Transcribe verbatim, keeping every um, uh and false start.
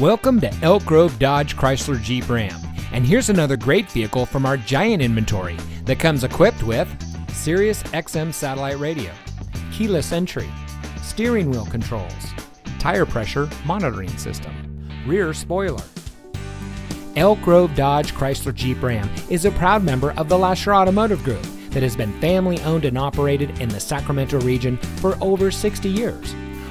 Welcome to Elk Grove Dodge Chrysler Jeep Ram, and here's another great vehicle from our giant inventory that comes equipped with Sirius X M satellite radio, keyless entry, steering wheel controls, tire pressure monitoring system, rear spoiler. Elk Grove Dodge Chrysler Jeep Ram is a proud member of the Lasher Automotive Group that has been family owned and operated in the Sacramento region for over sixty years.